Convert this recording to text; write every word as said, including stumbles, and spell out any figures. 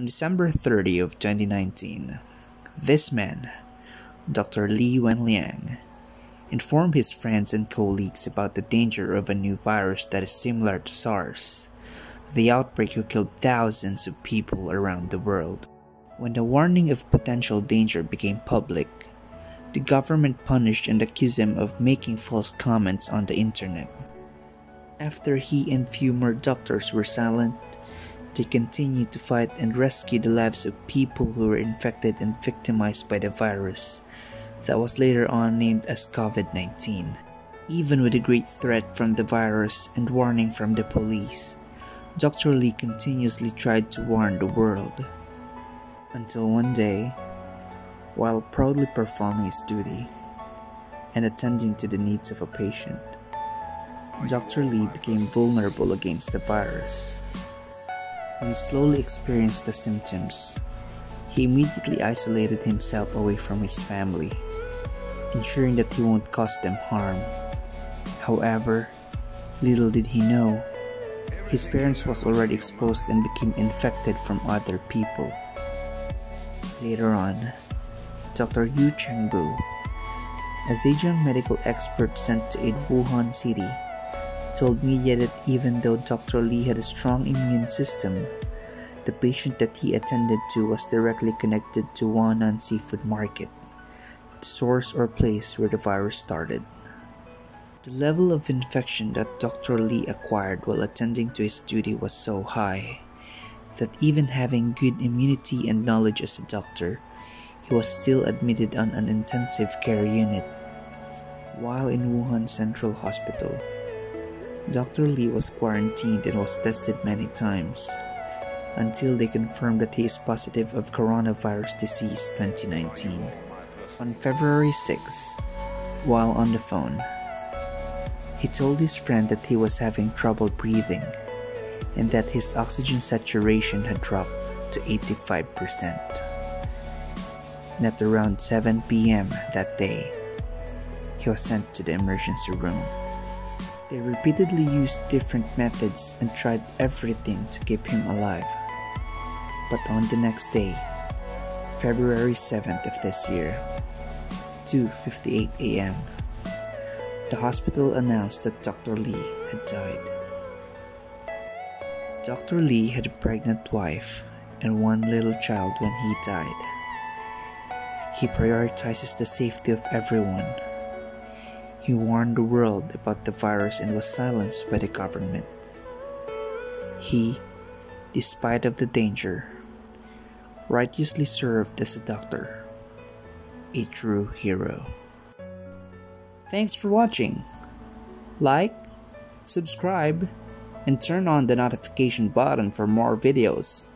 on December thirtieth of twenty nineteen, this man, Doctor Li Wenliang, informed his friends and colleagues about the danger of a new virus that is similar to SARS, the outbreak who killed thousands of people around the world. When the warning of potential danger became public, the government punished and accused him of making false comments on the internet. After he and few more doctors were silent, they continued to fight and rescue the lives of people who were infected and victimized by the virus that was later on named as COVID nineteen. Even with a great threat from the virus and warning from the police, Doctor Li continuously tried to warn the world. Until one day, while proudly performing his duty and attending to the needs of a patient, Doctor Li became vulnerable against the virus. When he slowly experienced the symptoms, he immediately isolated himself away from his family, ensuring that he won't cause them harm. However, little did he know, his parents was already exposed and became infected from other people. Later on, Doctor Yu Cheng Bu, a Zhejiang medical expert sent to aid Wuhan City, told media that even though Doctor Li had a strong immune system, the patient that he attended to was directly connected to Wuhan Seafood Market, the source or place where the virus started. The level of infection that Doctor Li acquired while attending to his duty was so high that even having good immunity and knowledge as a doctor, he was still admitted on an intensive care unit. While in Wuhan Central Hospital, Doctor Li was quarantined and was tested many times, until they confirmed that he is positive of coronavirus disease twenty nineteen. On February sixth, while on the phone, he told his friend that he was having trouble breathing and that his oxygen saturation had dropped to eighty-five percent. And at around seven p m that day, he was sent to the emergency room. They repeatedly used different methods and tried everything to keep him alive. But on the next day, February seventh of this year, two fifty-eight a m, the hospital announced that Doctor Li had died. Doctor Li had a pregnant wife and one little child when he died. He prioritizes the safety of everyone. He warned the world about the virus and was silenced by the government. He, despite of the danger, righteously served as a doctor, a true hero. Thanks for watching. Like, subscribe, and turn on the notification button for more videos.